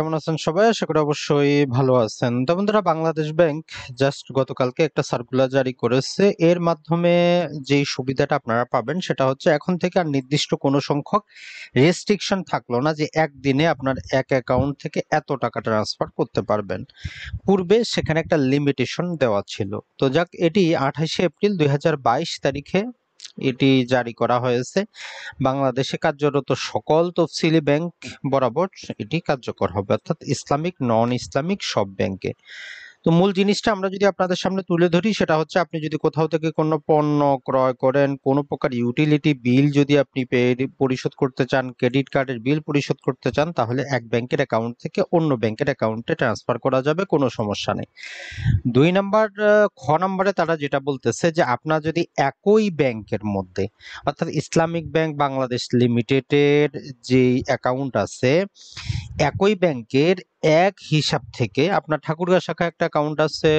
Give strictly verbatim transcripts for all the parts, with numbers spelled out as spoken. কেমন আছেন সবাই? আশা করি অবশ্যই ভালো আছেন। তো বন্ধুরা, বাংলাদেশ ব্যাংক জাস্ট গতকালকে একটা সার্কুলার জারি করেছে। এর মাধ্যমে যে সুবিধাটা আপনারা পাবেন সেটা হচ্ছে, এখন থেকে আর নির্দিষ্ট কোনো সংখ্যক রেস্ট্রিকশন থাকলো না যে একদিনে আপনার এক অ্যাকাউন্ট থেকে এত টাকা ট্রান্সফার করতে পারবেন। পূর্বে সেখানে একটা লিমিটেশন দেওয়া ছিল। তো যাক, এটি আঠাশে এপ্রিল দুই হাজার বাইশ তারিখে এটি জারি করা হয়েছে। বাংলাদেশে কার্যরত সকল তফসিলি ব্যাংক বরাবর এটি কার্যকর হবে, অর্থাৎ ইসলামিক, নন ইসলামিক সব ব্যাংকে। তো মূল জিনিসটা আমরা যদি আপনাদের সামনে তুলে ধরি, সেটা হচ্ছে আপনি যদি কোথাও থেকে কোনো পণ্য ক্রয় করেন, কোনো প্রকার ইউটিলিটি বিল যদি আপনি পরিশোধ করতে চান, ক্রেডিট কার্ডের বিল পরিশোধ করতে চান, তাহলে এক ব্যাংকের অ্যাকাউন্ট থেকে অন্য ব্যাংকের অ্যাকাউন্টে ট্রান্সফার করা যাবে, কোনো সমস্যা নেই। দুই নাম্বার খ নাম্বারে তারা যেটা বলতেছে যে আপনার যদি একই ব্যাংকের মধ্যে, অর্থাৎ ইসলামিক ব্যাংক বাংলাদেশ লিমিটেডের যেই অ্যাকাউন্ট আছে, একই ব্যাংকের এক হিসাব থেকে আপনার ঠাকুরগাঁও শাখায় একটা অ্যাকাউন্ট আছে,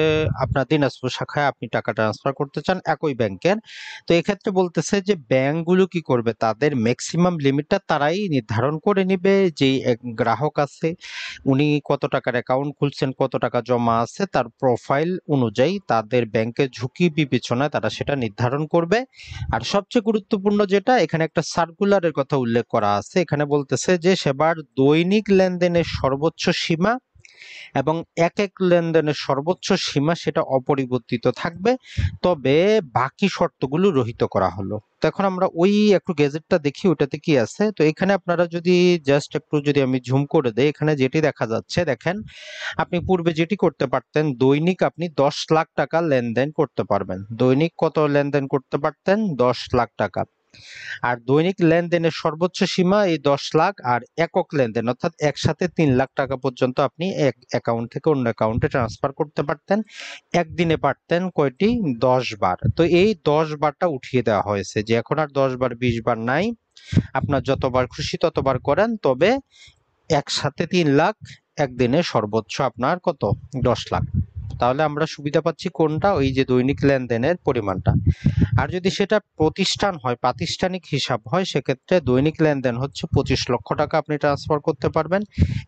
আপনার দিনাজপুর শাখায় আপনি টাকা ট্রান্সফার করতে চান একই ব্যাংকের, তো এক্ষেত্রে বলতেছে যে ব্যাংকগুলো কি করবে, তাদের ম্যাক্সিমাম লিমিটটা তারাই নির্ধারণ করে নেবে। যেই গ্রাহক আছে উনি কত টাকার অ্যাকাউন্ট খুলছেন, কত টাকা জমা আছে, তার প্রোফাইল অনুযায়ী তাদের ব্যাংকের ঝুঁকি বিবেচনায় তারা সেটা নির্ধারণ করবে। আর সবচেয়ে গুরুত্বপূর্ণ যেটা, এখানে একটা সার্কুলারের কথা উল্লেখ করা আছে, এখানে বলতেছে যে সেবার দৈনিক লেনদেনের সর্বোচ্চ সীমা এবং এক এক লেনদেনের সর্বোচ্চ সীমা সেটা অপরিবর্তিত থাকবে, তবে বাকি শর্তগুলো রহিত করা হলো। তো এখন আমরা ওই একটু গেজেটটা দেখি ওটাতে কি আছে। তো এখানে আপনারা যদি জাস্ট একটু যদি আমি ঝুম করে দেই, এখানে যেটি দেখা যাচ্ছে, দেখেন আপনি পূর্বে যেটি করতে পারতেন, দৈনিক আপনি দশ লাখ টাকা লেনদেন করতে পারবেন। দৈনিক কত লেনদেন করতে পারতেন? দশ লাখ টাকা। আর দৈনিক লেনদেনের সর্বোচ্চ সীমা এই দশ লাখ, আর একক লেনদেন অর্থাৎ একসাথে তিন লাখ টাকা পর্যন্ত আপনি এক অ্যাকাউন্ট থেকে অন্য অ্যাকাউন্টে ট্রান্সফার করতে পারতেন। একদিনে পারতেন কয়টি? দশ বার। তো এই দশ বারটা উঠিয়ে দেওয়া হয়েছে, যে এখন আর দশ বার বিশ বার নাই, আপনার যতবার খুশি ততবার করেন, তবে একসাথে তিন লাখ, একদিনে সর্বোচ্চ আপনার কত? দশ লাখ। তাহলে আমরা সুবিধা পাচ্ছি কোনটা? ওই যে দৈনিক লেনদেনের পরিমাণটা। আর যদি সেটা প্রতিষ্ঠান হয়, প্রাতিষ্ঠানিক হিসাব হয়, সেক্ষেত্রে দৈনিক লেনদেন হচ্ছে পঁচিশ লক্ষ টাকা আপনি ট্রান্সফার করতে পারবেন,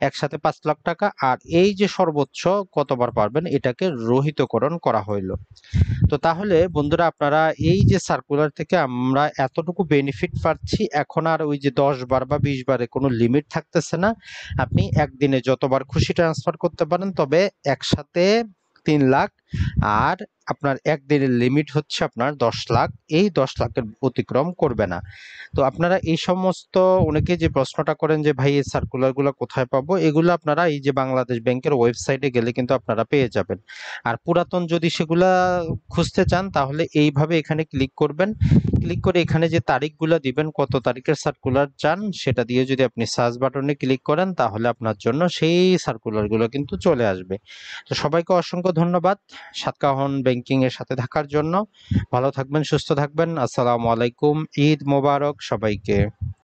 একসাথে পাঁচ লাখ টাকা। আর এই যে সর্বোচ্চ কতবার পারবেন এটাকে রহিতকরণ করা হইল। তো তাহলে বন্ধুরা, আপনারা এই যে সার্কুলার থেকে আমরা এতটুকু বেনিফিট পাচ্ছি, এখন আর ওই যে দশ বার বা বিশ বারে কোনো লিমিট থাকতেছে না, আপনি একদিনে যতবার খুশি ট্রান্সফার করতে পারেন, তবে একসাথে তিন লাখ, আর আপনার একদিনের লিমিট হচ্ছে আপনার দশ লাখ, এই দশ লাখের অতিক্রম করবে না। তো আপনারা এই সমস্ত, অনেকে যে প্রশ্নটা করেন যে ভাই এই সার্কুলারগুলো কোথায় পাবো, এগুলো আপনারা এই যে বাংলাদেশ ব্যাংকের ওয়েবসাইটে গেলে কিন্তু আপনারা পেয়ে যাবেন। আর পুরাতন যদি সেগুলা খুঁজতে চান, তাহলে এইভাবে এখানে ক্লিক করবেন, ক্লিক করে এখানে যে তারিখগুলো দিবেন, কত তারিখের সার্কুলার চান সেটা দিয়ে যদি আপনি সার্চ বাটনে ক্লিক করেন, তাহলে আপনার জন্য সেই সার্কুলারগুলো কিন্তু চলে আসবে। তো সবাইকে অসংখ্য ধন্যবাদ সাতকাহন ব্যাংকিং এর সাথে থাকার জন্য। ভালো থাকবেন, সুস্থ থাকবেন। আসসালামু আলাইকুম, ঈদ মোবারক সবাইকে।